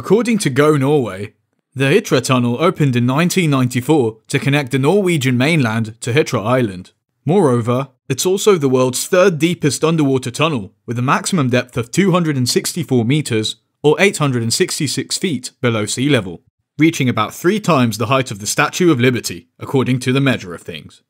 According to Go Norway, the Hitra Tunnel opened in 1994 to connect the Norwegian mainland to Hitra Island. Moreover, it's also the world's third deepest underwater tunnel, with a maximum depth of 264 meters or 866 feet below sea level, reaching about 3 times the height of the Statue of Liberty, according to the measure of things.